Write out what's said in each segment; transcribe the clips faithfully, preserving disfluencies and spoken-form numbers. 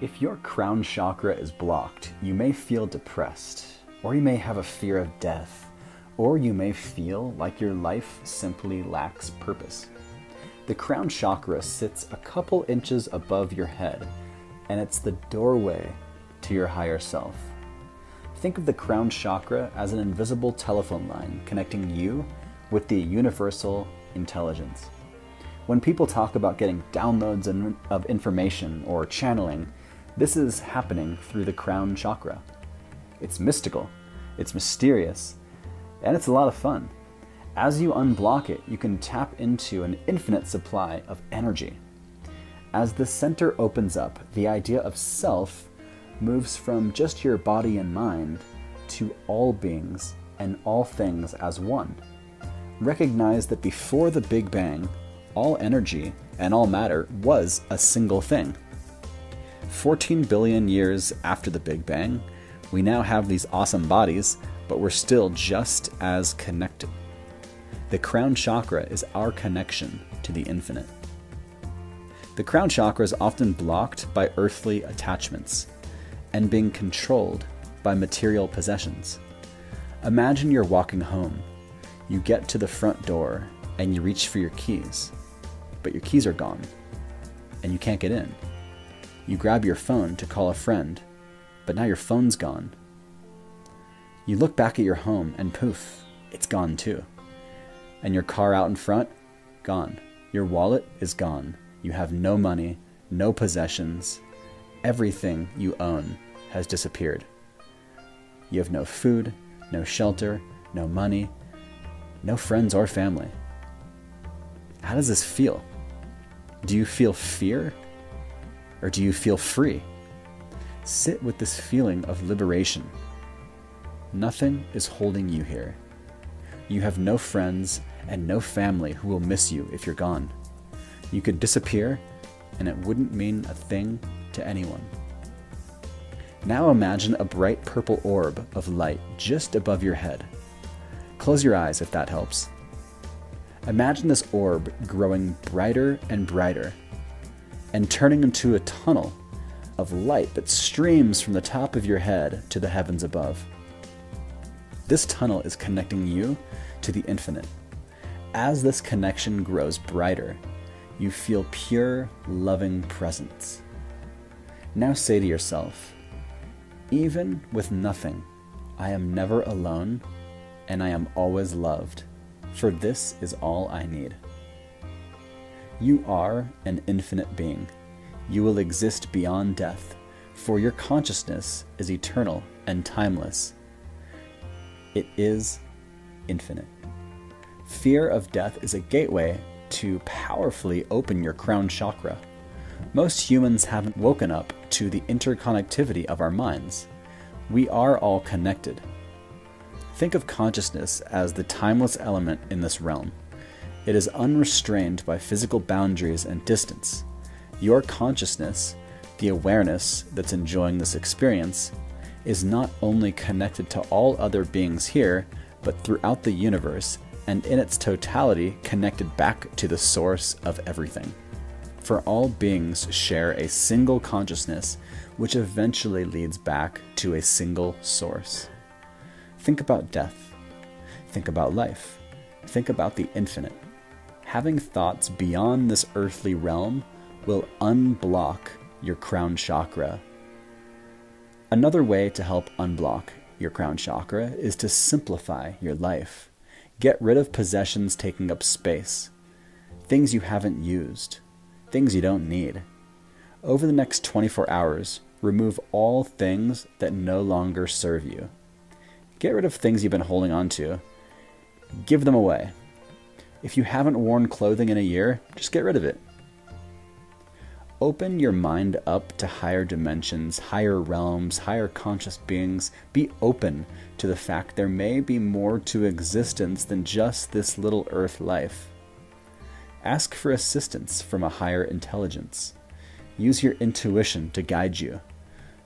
If your crown chakra is blocked, you may feel depressed, or you may have a fear of death, or you may feel like your life simply lacks purpose. The crown chakra sits a couple inches above your head, and it's the doorway to your higher self. Think of the crown chakra as an invisible telephone line connecting you with the universal intelligence. When people talk about getting downloads of information or channeling, this is happening through the crown chakra. It's mystical, it's mysterious, and it's a lot of fun. As you unblock it, you can tap into an infinite supply of energy. As the center opens up, the idea of self moves from just your body and mind to all beings and all things as one. Recognize that before the Big Bang, all energy and all matter was a single thing. fourteen billion years after the Big Bang, we now have these awesome bodies, but we're still just as connected. The crown chakra is our connection to the infinite. The crown chakra is often blocked by earthly attachments and being controlled by material possessions. Imagine you're walking home. You get to the front door and you reach for your keys, but your keys are gone and you can't get in. You grab your phone to call a friend, but now your phone's gone. You look back at your home and poof, it's gone too. And your car out in front, gone. Your wallet is gone. You have no money, no possessions. Everything you own has disappeared. You have no food, no shelter, no money, no friends or family. How does this feel? Do you feel fear? Or do you feel free? Sit with this feeling of liberation. Nothing is holding you here. You have no friends and no family who will miss you if you're gone. You could disappear and it wouldn't mean a thing to anyone. Now imagine a bright purple orb of light just above your head. Close your eyes if that helps. Imagine this orb growing brighter and brighter and turning into a tunnel of light that streams from the top of your head to the heavens above. This tunnel is connecting you to the infinite. As this connection grows brighter, you feel pure, loving presence. Now say to yourself, even with nothing, I am never alone and I am always loved, for this is all I need. You are an infinite being. You will exist beyond death, for your consciousness is eternal and timeless. It is infinite. Fear of death is a gateway to powerfully open your crown chakra. Most humans haven't woken up to the interconnectivity of our minds. We are all connected. Think of consciousness as the timeless element in this realm. It is unrestrained by physical boundaries and distance. Your consciousness, the awareness that's enjoying this experience, is not only connected to all other beings here, but throughout the universe, and in its totality connected back to the source of everything. For all beings share a single consciousness, which eventually leads back to a single source. Think about death. Think about life. Think about the infinite. Having thoughts beyond this earthly realm will unblock your crown chakra. Another way to help unblock your crown chakra is to simplify your life. Get rid of possessions taking up space, things you haven't used, things you don't need. Over the next twenty-four hours, remove all things that no longer serve you. Get rid of things you've been holding on to. Give them away. If you haven't worn clothing in a year, just get rid of it. Open your mind up to higher dimensions, higher realms, higher conscious beings. Be open to the fact there may be more to existence than just this little earth life. Ask for assistance from a higher intelligence. Use your intuition to guide you.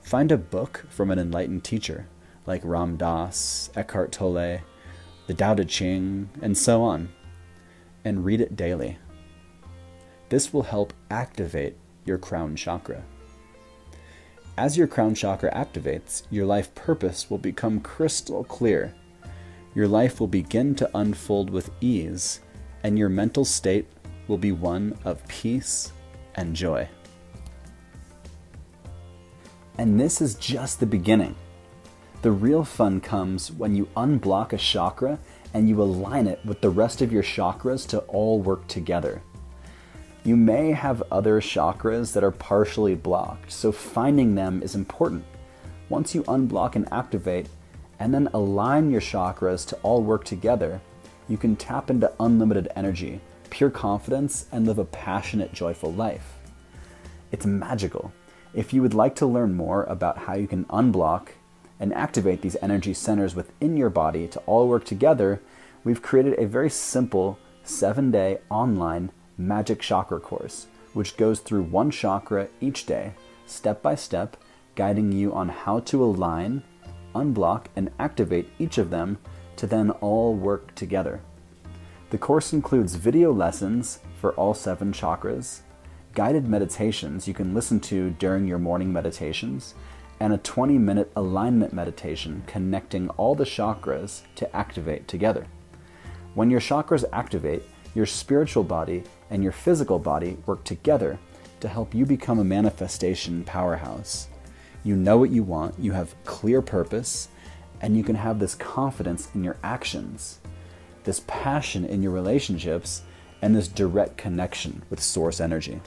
Find a book from an enlightened teacher, like Ram Dass, Eckhart Tolle, the Tao Te Ching, and so on, and read it daily. This will help activate your crown chakra. As your crown chakra activates, your life purpose will become crystal clear. Your life will begin to unfold with ease, and your mental state will be one of peace and joy. And this is just the beginning. The real fun comes when you unblock a chakra and you align it with the rest of your chakras to all work together. You may have other chakras that are partially blocked, so finding them is important. Once you unblock and activate, and then align your chakras to all work together, you can tap into unlimited energy, pure confidence, and live a passionate, joyful life. It's magical. If you would like to learn more about how you can unblock and activate these energy centers within your body to all work together, we've created a very simple seven-day online magic chakra course, which goes through one chakra each day, step by step, guiding you on how to align, unblock, and activate each of them to then all work together. The course includes video lessons for all seven chakras, guided meditations you can listen to during your morning meditations, and a twenty-minute alignment meditation connecting all the chakras to activate together. When your chakras activate, your spiritual body and your physical body work together to help you become a manifestation powerhouse. You know what you want, you have clear purpose, and you can have this confidence in your actions, this passion in your relationships, and this direct connection with source energy.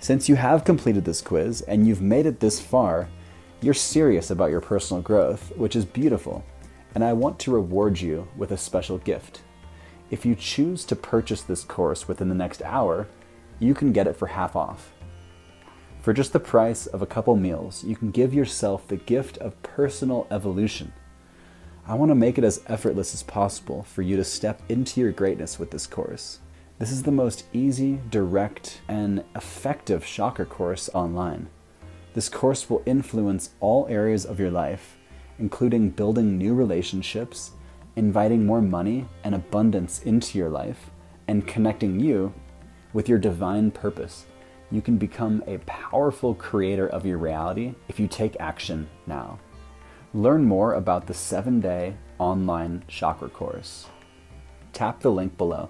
Since you have completed this quiz and you've made it this far, you're serious about your personal growth, which is beautiful, and I want to reward you with a special gift. If you choose to purchase this course within the next hour, you can get it for half off. For just the price of a couple meals, you can give yourself the gift of personal evolution. I want to make it as effortless as possible for you to step into your greatness with this course. This is the most easy, direct, and effective chakra course online. This course will influence all areas of your life, including building new relationships, inviting more money and abundance into your life, and connecting you with your divine purpose. You can become a powerful creator of your reality if you take action now. Learn more about the seven-day online chakra course. Tap the link below.